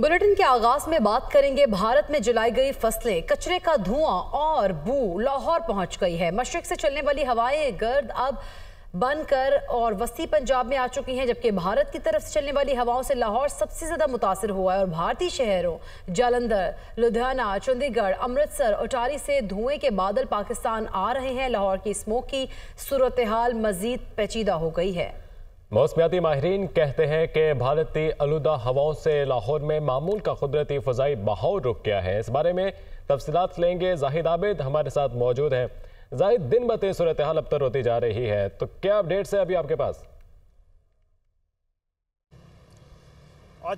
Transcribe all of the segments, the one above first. Bulletin के आगाज में बात करेंगे। भारत में जलाई गई फसलें, कचरे का धुआं और बू लाहौर पहुंच गई है। मशरक से चलने वाली हवाएं गर्द अब बनकर और वसी पंजाब में आ चुकी हैं, जबकि भारत की तरफ से चलने वाली हवाओं से लाहौर सबसे ज़्यादा मुतासर हुआ है और भारतीय शहरों जालंधर, लुधियाना, चंडीगढ़, अमृतसर, अटारी से धुएं के बादल पाकिस्तान आ रहे हैं। लाहौर की स्मोक की सूरत हाल मज़ीद पेचीदा हो गई है। मौसमियाती माहिरीन कहते हैं कि भारतीय आलूदा हवाओं से लाहौर में मामूल का कुदरती फ़ज़ाई बहाव रुक गया है। इस बारे में तफसीलात लेंगे। जाहिद आबिद हमारे साथ मौजूद हैं। जाहिद, दिन ब दिन सूरत हाल अब तर होती जा रही है, तो क्या अपडेट्स है अभी आपके पास?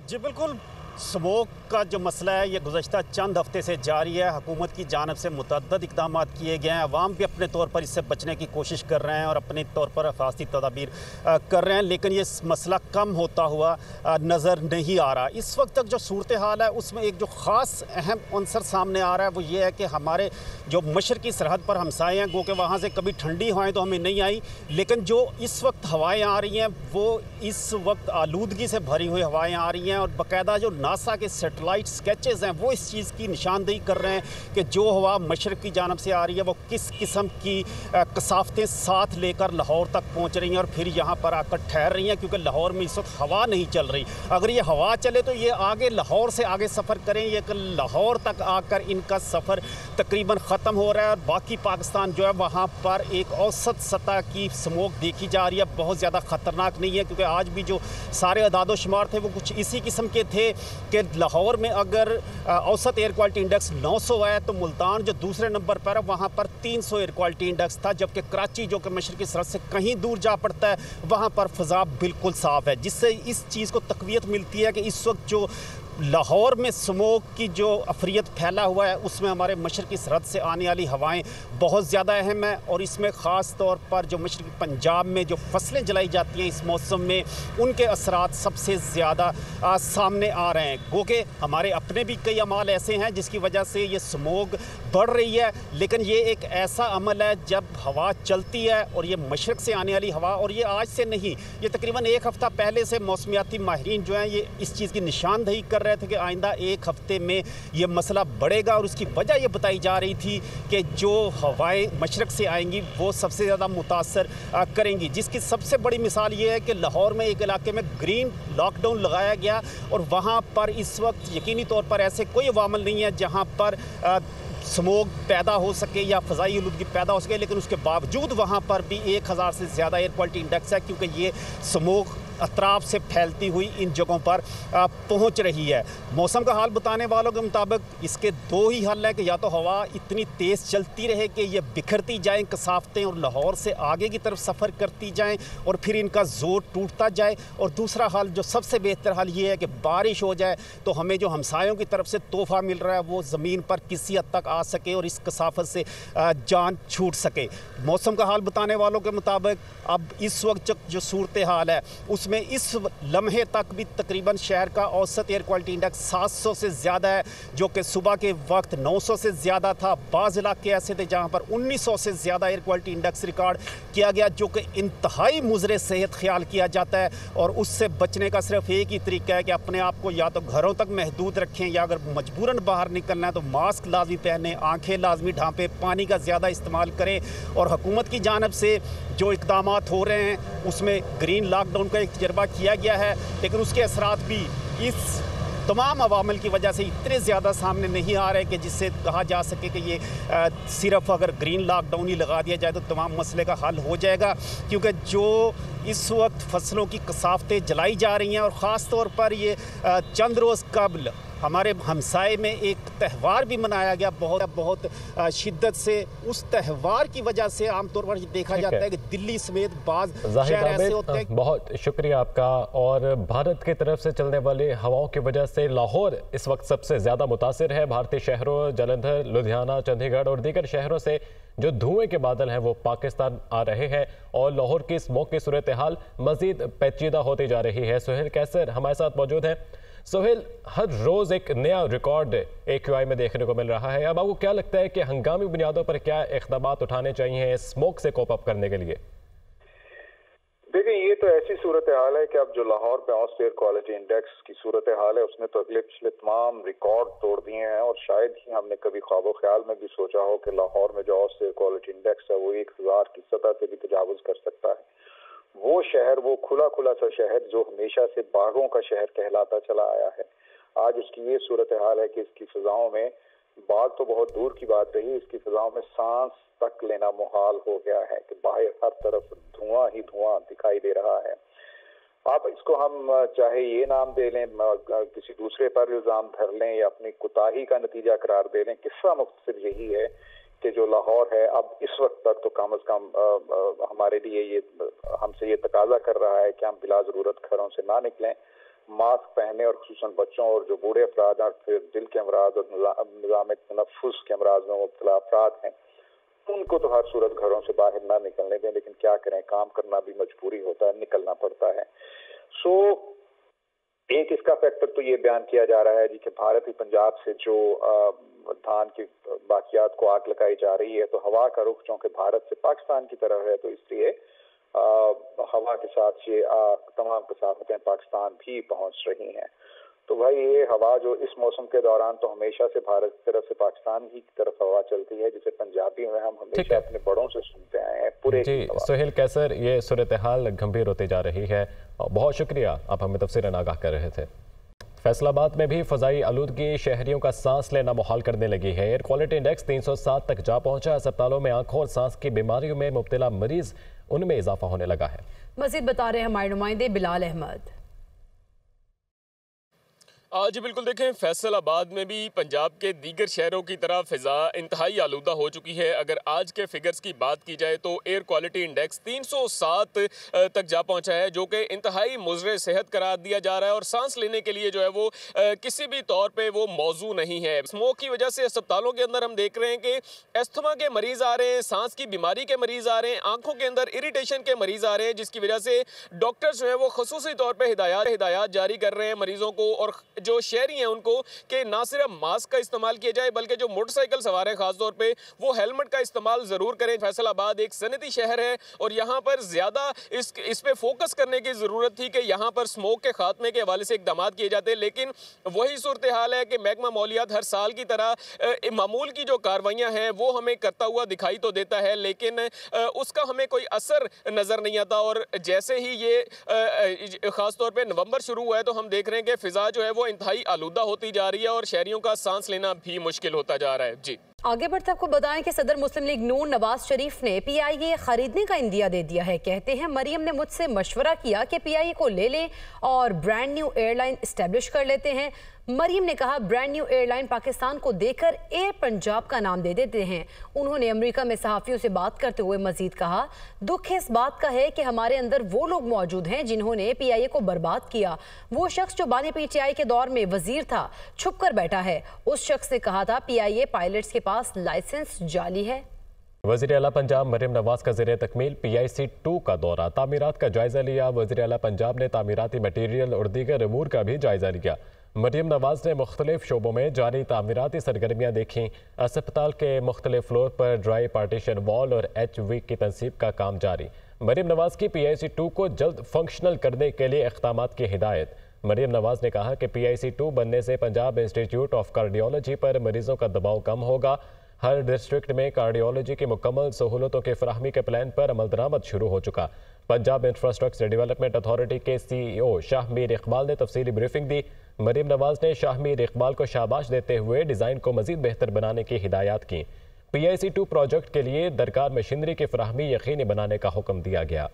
जी बिल्कुल, स्मोक का जो मसला है ये गुज़श्ता चंद हफ्ते से जारी है। हुकूमत की जानब से मुतअद्दद इक़दाम किए गए हैं, अवाम भी अपने तौर पर इससे बचने की कोशिश कर रहे हैं और अपने तौर पर हिफाजती तदाबीर कर रहे हैं, लेकिन ये मसला कम होता हुआ नज़र नहीं आ रहा। इस वक्त तक जो सूरत हाल है उसमें एक जो ख़ास अहम अंसर सामने आ रहा है वो ये है कि हमारे जो मशरक़ी सरहद पर हमसाए हैं, गो के वहाँ से कभी ठंडी हवाएँ तो हमें नहीं आई, लेकिन जो इस वक्त हवाएँ आ रही हैं वो इस वक्त आलूदगी से भरी हुई हवाएँ आ रही हैं। और बाकायदा जो नासा के सैटेलाइट स्केचेस हैं वो इस चीज़ की निशानदेही कर रहे हैं कि जो हवा मशरक़ की जानब से आ रही है वो किस किस्म की कसाफतें साथ लेकर लाहौर तक पहुंच रही हैं और फिर यहां पर आकर ठहर रही हैं, क्योंकि लाहौर में इस वक्त हवा नहीं चल रही। अगर ये हवा चले तो ये आगे लाहौर से आगे सफ़र करें, ये लाहौर तक आकर इनका सफ़र तकरीबन ख़त्म हो रहा है। और बाकी पाकिस्तान जो है वहाँ पर एक औसत सतह की स्मोक देखी जा रही है, बहुत ज़्यादा ख़तरनाक नहीं है, क्योंकि आज भी जो सारे अदाद शुमार थे वो कुछ इसी किस्म के थे कि लाहौर में अगर औसत एयर क्वालिटी इंडेक्स 900 है तो मुल्तान जो दूसरे नंबर पर है वहाँ पर 300 एयर क्वालिटी इंडेक्स था, जबकि कराची जो कि मशरक़ी सरहद से कहीं दूर जा पड़ता है वहाँ पर फ़ज़ा बिल्कुल साफ़ है, जिससे इस चीज़ को तक़वियत मिलती है कि इस वक्त जो लाहौर में स्मोक की जो अफरियत फैला हुआ है उसमें हमारे मशरक़ी सरहद से आने वाली हवाएं बहुत ज़्यादा अहम हैं। और इसमें ख़ास तौर पर जो मशरक़ी पंजाब में जो फसलें जलाई जाती हैं इस मौसम में उनके असरात सबसे ज़्यादा सामने आ रहे हैं। गो के हमारे अपने भी कई अमाल ऐसे हैं जिसकी वजह से ये स्मोक बढ़ रही है, लेकिन ये एक ऐसा अमल है जब हवा चलती है और ये मशरक़ से आने वाली हवा, और ये आज से नहीं, ये तकरीबन एक हफ़्ता पहले से मौसमियाती माहिरीन जो हैं ये इस चीज़ की निशानदेही कर रहे थे कि आइंदा एक हफ्ते में ये मसला बढ़ेगा। और उसकी वजह ये बताई जा रही थी कि जो हवाएं मशरक़ से आएंगी वो सबसे ज़्यादा मुतासर करेंगी, जिसकी सबसे बड़ी मिसाल ये है कि लाहौर में एक इलाके में ग्रीन लॉकडाउन लगाया गया और वहाँ पर इस वक्त यकीनी तौर पर ऐसे कोई अवामल नहीं है जहाँ पर स्मोक पैदा हो सके या फ़ज़ाई आलूदगी पैदा हो सके, लेकिन उसके बावजूद वहाँ पर भी 1000 से ज़्यादा एयर क्वालिटी इंडेक्स है, क्योंकि ये स्मोक अतराफ से फैलती हुई इन जगहों पर पहुंच रही है। मौसम का हाल बताने वालों के मुताबिक इसके दो ही हल हैं कि या तो हवा इतनी तेज़ चलती रहे कि ये बिखरती जाएँ कसाफतें और लाहौर से आगे की तरफ सफ़र करती जाएँ और फिर इनका ज़ोर टूटता जाए, और दूसरा हाल जो सबसे बेहतर हाल ये है कि बारिश हो जाए तो हमें जो हमसायों की तरफ से तोहफ़ा मिल रहा है वो ज़मीन पर किसी हद तक आ सके और इस कसाफत से जान छूट सके। मौसम का हाल बताने वालों के मुताबिक अब इस वक्त जो सूरत हाल है उस में इस लम्हे तक भी तकरीबन शहर का औसत एयर क्वालिटी इंडेक्स 700 से ज़्यादा है, जो कि सुबह के वक्त 900 से ज़्यादा था। बाज़ इलाके ऐसे थे जहाँ पर 1900 से ज़्यादा एयर क्वालिटी इंडेक्स रिकॉर्ड किया गया, जो कि इंतहाई मुज़रे सेहत ख्याल किया जाता है। और उससे बचने का सिर्फ एक ही तरीका है कि अपने आप को या तो घरों तक महदूद रखें, या अगर मजबूरन बाहर निकलना है तो मास्क लाजमी पहने, आँखें लाजमी ढांपें, पानी का ज़्यादा इस्तेमाल करें। और हुकूमत की जानब से जो इकदाम हो रहे हैं उसमें ग्रीन लॉकडाउन का एक तजर्बा किया गया है, लेकिन उसके असरात भी इस तमाम अवामल की वजह से इतने ज़्यादा सामने नहीं आ रहे कि जिससे कहा जा सके कि ये सिर्फ अगर ग्रीन लॉकडाउन ही लगा दिया जाए तो तमाम मसले का हल हो जाएगा, क्योंकि जो इस वक्त फसलों की कसाफतें जलाई जा रही हैं और ख़ास तौर पर ये चंद रोज़ कबल हमारे हमसाए में एक त्यौहार भी मनाया गया बहुत शिद्दत से। उस त्यौहार की वजह से आमतौर पर देखा जाता है कि दिल्ली समेत बाज़ शहर ऐसे होते हैं। बहुत शुक्रिया आपका। और भारत की तरफ से चलने वाले हवाओं की वजह से लाहौर इस वक्त सबसे ज़्यादा मुतासर है। भारतीय शहरों जालंधर, लुधियाना, चंडीगढ़ और दीगर शहरों से जो धुएं के बादल हैं वो पाकिस्तान आ रहे हैं और लाहौर की स्मोक की सूरत हाल मज़ीद पेचीदा होती जा रही है। सुहेल कैसर हमारे साथ मौजूद हैं। सोहेल, हर रोज़ एक नया रिकॉर्ड AQI में देखने को मिल रहा है, अब आपको क्या लगता है कि हंगामी बुनियादों पर क्या इक़दाम उठाने चाहिए स्मोक से कोप अप करने के लिए? देखिए, ये तो ऐसी सूरत हाल है कि अब जो लाहौर पे ऑस्ट एयर क्वालिटी इंडेक्स की सूरत हाल है उसने तो अगले पिछले तमाम रिकॉर्ड तोड़ दिए हैं और शायद ही हमने कभी ख्वाबो ख्याल में भी सोचा हो कि लाहौर में जो ऑस्ट एयर क्वालिटी इंडेक्स है वो 1000 की सतह से भी तजावुज़ कर सकता है। वो शहर, वो खुला खुला सा शहर जो हमेशा से बागों का शहर कहलाता चला आया है, आज उसकी ये सूरत हाल है कि इसकी फिजाओं में बाग तो बहुत दूर की बात रही, इसकी फिजाओं में सांस तक लेना मुहाल हो गया है कि बाहर हर तरफ धुआं ही धुआं दिखाई दे रहा है। आप इसको हम चाहे ये नाम दे लें, किसी दूसरे पर इल्ज़ाम धर लें या अपनी कुताही का नतीजा करार दे लें, किस्सा मुख्तसर यही है कि जो लाहौर है अब इस वक्त तक तो कम अज़ कम हमारे लिए ये हमसे ये तकाजा कर रहा है कि हम बिला ज़रूरत घरों से ना निकलें, मास्क पहने और खुसूसन बच्चों और जो बूढ़े अफराद हैं फिर दिल के अमराज और निज़ाम तनफ्फुस के अमराज में मुब्तला अफराद हैं उनको तो हर सूरत घरों से बाहर ना निकलने दें। लेकिन क्या करें, काम करना भी मजबूरी होता है, निकलना पड़ता है। सो एक इसका फैक्टर तो ये बयान किया जा रहा है जी कि भारत ही पंजाब से जो धान की बाकियात को आग लगाई जा रही है तो हवा का रुख चूंकि भारत से पाकिस्तान की तरफ है तो इसलिए हवा के साथ ये तमाम कसावतें पाकिस्तान भी पहुंच रही हैं। तो भाई ये हवा जो इस मौसम के दौरान तो हमेशा से भारत की तरफ से पाकिस्तान ही की तरफ हवा चलती है जिसे पंजाबी में हम हमेशा अपने बड़ों से सुनते आए हैं। पूरे जी सोहेल कैसर, ये सूरत हाल गंभीर होती जा रही है। बहुत शुक्रिया, आप हमें तफसीरन आगाह कर रहे थे। फैसलाबाद में भी फ़ज़ाई आलूदगी शहरियों का सांस लेना मुहाल करने लगी है। एयर क्वालिटी इंडेक्स 307 तक जा पहुंचा। अस्पतालों में आंखों और सांस की बीमारियों में मुब्तला मरीज उनमें इजाफा होने लगा है। मज़ीद बता रहे हैं हमारे नुमाइंदे बिलाल अहमद। आज बिल्कुल देखें, फैसलाबाद में भी पंजाब के दीगर शहरों की तरह फ़िज़ा इंतहाई आलूदा हो चुकी है। अगर आज के फिगर्स की बात की जाए तो एयर क्वालिटी इंडेक्स 307 तक जा पहुंचा है जो कि इंतहाई मुज़रे सेहत करार दिया जा रहा है और सांस लेने के लिए जो है वो किसी भी तौर पे वो मौजू नहीं है। स्मोक की वजह से अस्पतालों के अंदर हम देख रहे हैं कि अस्थमा के मरीज़ आ रहे हैं, सांस की बीमारी के मरीज़ आ रहे हैं, आँखों के अंदर इरीटेशन के मरीज़ आ रहे हैं, जिसकी वजह से डॉक्टर्स जो है वो खसूसी तौर पर हिदायत जारी कर रहे हैं मरीज़ों को और जो शहरी हैं उनको कि ना सिर्फ मास्क का इस्तेमाल किया जाए बल्कि जो मोटरसाइकिल सवार हैं खासतौर पे वो हेलमेट का इस्तेमाल ज़रूर करें। फैसलाबाद एक सनती शहर है और यहाँ पर ज़्यादा इस पे फोकस करने की ज़रूरत थी कि यहाँ पर स्मोक के खात्मे के हवाले से इकदाम किए जाते, लेकिन वही सूरत हाल है कि महकमा मौलियात हर साल की तरह मामूल की जो कार्रवाइयाँ हैं वो हमें करता हुआ दिखाई तो देता है लेकिन उसका हमें कोई असर नज़र नहीं आता। और जैसे ही ये ख़ासतौर पर नवंबर शुरू हुआ है तो हम देख रहे हैं कि फ़िज़ा जो है वो इंतहाई आलूदा होती जा रही है और शहरियों का सांस लेना भी मुश्किल होता जा रहा है। जी आगे बढ़ते आपको बताएं कि सदर मुस्लिम लीग नून नवाज शरीफ ने PIA खरीदने का इंदिया दे दिया है। कहते हैं मरियम ने मुझसे मशवरा किया कि PIA को ले लें और ब्रांड न्यू एयरलाइन इस्टेब्लिश कर लेते हैं। मरियम ने कहा ब्रांड न्यू एयरलाइन पाकिस्तान को देकर एयर पंजाब का नाम दे देते हैं। उन्होंने अमेरिका में सहाफ़ियों से बात करते हुए मजीद कहा दुख इस बात का है कि हमारे अंदर वो लोग मौजूद हैं जिन्होंने PIA को बर्बाद किया। वो शख्स जो बाने PTI के दौर में वजीर था छुप कर बैठा है। उस शख्स ने कहा था PIA पायलट्स के पास लाइसेंस जाली है। वज़ीर आला पंजाब मरियम नवाज का ज़रिए तकमील PIC-2 का दौरा, तामीरात का जायज़ा लिया। वज़ीर आला पंजाब ने तामीराती मटीरियल और दीगर अमूर का भी जायज़ा लिया। मरियम नवाज ने मुख्तलिफ शोबों में जारी तामीराती सरगर्मियाँ देखीं। अस्पताल के मुख्तलिफ फ्लोर पर ड्राई पार्टीशन वॉल और HV की तनसीब का काम जारी। मरियम नवाज की PIC-2 को जल्द फंक्शनल करने के लिए इक़दामात की हिदायत। मरियम नवाज ने कहा कि PIC-2 बनने से पंजाब इंस्टीट्यूट ऑफ कार्डियोलॉजी पर मरीजों का दबाव कम होगा। हर डिस्ट्रिक्ट में कार्डियोलॉजी की मुकम्मल सहूलतों की फराहमी के प्लान पर अमल दरामद शुरू हो चुका। पंजाब इंफ्रास्ट्रक्चर डेवलपमेंट अथॉरिटी के CEO शाहमीर इकबाल ने तफसीली ब्रीफिंग दी। मरियम नवाज ने शाहमीर इकबाल को शाबाश देते हुए डिज़ाइन को मज़ीद बेहतर बनाने की हिदायत की। PIC-2 प्रोजेक्ट के लिए दरकार मशीनरी की फराहमी यकीनी बनाने का हुक्म दिया गया।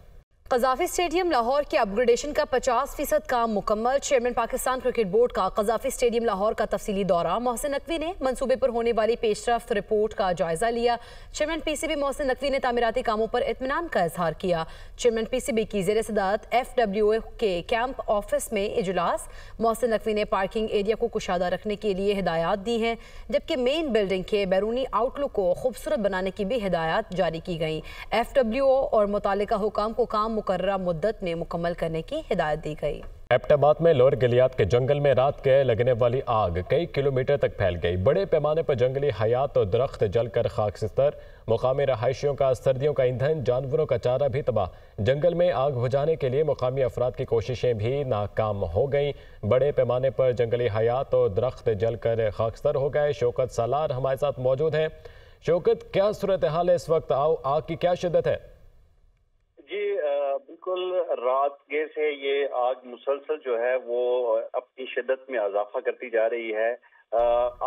क़ज़ाफ़ी स्टेडियम लाहौर के अपग्रेडेशन का 50% काम मुकम्मल। चेयरमैन पाकिस्तान क्रिकेट बोर्ड का क़ज़ाफ़ी स्टेडियम लाहौर का तफसीली दौरा। मोहसिन नकवी ने मनसूबे पर होने वाली पेशरफ्त रिपोर्ट का जायज़ा लिया। चेयरमैन PCB मोहसिन नकवी ने तामीराती कामों पर इत्मीनान का इजहार किया। चेयरमैन PCB की ज़ेर सदारत FWO के कैंप ऑफिस में इजलास। मोहसिन नकवी ने पार्किंग एरिया को कुशादा रखने के लिए हिदायत दी हैं जबकि मेन बिल्डिंग के बैरूनी आउटलुक को खूबसूरत बनाने की भी हिदायत जारी की गई। FWO और मुतालिका हुकाम को काम मुकर्रा मुद्दत में मुकम्मल करने की हिदायत दी गई। एबटाबाद में लोअर गलियात के जंगल में रात के लगने वाली आग कई किलोमीटर तक फैल गई। बड़े पैमाने पर जंगली हयात और दरख्त जलकर खाकसिस्तर, मुकामी रहायशियों का सर्दियों का ईंधन, जानवरों का चारा भी तबाह। जंगल में आग बुझाने के लिए मुकामी अफराद की कोशिशें भी नाकाम हो गईं। बड़े पैमाने पर जंगली हयात और दरख्त जलकर खाकसिस्तर हो गए। शौकत सालार हमारे साथ मौजूद हैं। शौकत, क्या सूरत हाल है इस वक्त? आग की क्या शिद्दत है? जी बिल्कुल, रात देर से ये आग मुसलसल जो है वो अपनी शिद्दत में इजाफा करती जा रही है।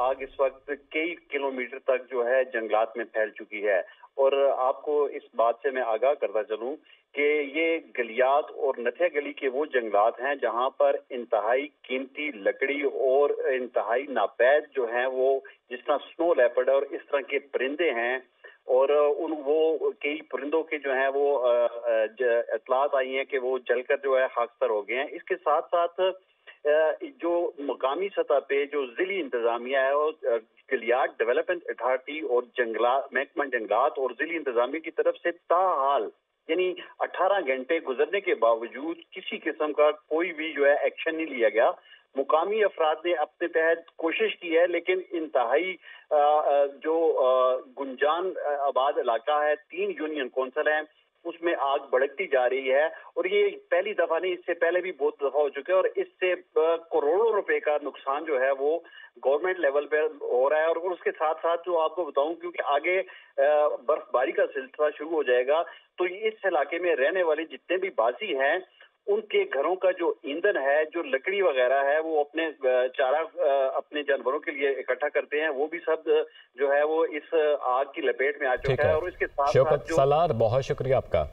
आग इस वक्त कई किलोमीटर तक जो है जंगलात में फैल चुकी है। और आपको इस बात से मैं आगाह करता चलूं कि ये गलियात और नथिया गली के वो जंगलात हैं जहां पर इंतहाई कीमती लकड़ी और इंतहाई नापैद जो हैं वो, जिस तरह स्नो लेपर्ड और इस तरह के परिंदे हैं, और उन वो कई परिंदों के जो है वो इतलात आई हैं कि वो जलकर जो है खाकसर हो गए हैं। इसके साथ साथ जो मकामी सतह पे जो जिली इंतजामिया है और गलियात डेवलपमेंट अथॉरिटी और जंगलात महकमा जंगलात और जिली इंतजामिया की तरफ से ताहाल यानी 18 घंटे गुजरने के बावजूद किसी किस्म का कोई भी जो है एक्शन नहीं लिया गया। मुकामी अफराद ने अपने तहत कोशिश की है, लेकिन इंतहाई जो गुंजान आबाद इलाका है, 3 यूनियन कौंसल हैं, उसमें आग भड़कती जा रही है। और ये पहली दफा नहीं, इससे पहले भी बहुत दफा हो चुके हैं और इससे करोड़ों रुपए का नुकसान जो है वो गवर्नमेंट लेवल पे हो रहा है। और उसके साथ साथ जो आपको बताऊं, क्योंकि आगे बर्फबारी का सिलसिला शुरू हो जाएगा, तो इस इलाके में रहने वाले जितने भी बासी हैं उनके घरों का जो ईंधन है, जो लकड़ी वगैरह है, वो अपने चारा अपने जानवरों के लिए इकट्ठा करते हैं, वो भी सब जो है वो इस आग की लपेट में आ चुका है। और इसके साथ साथ जो... सालार, बहुत शुक्रिया आपका।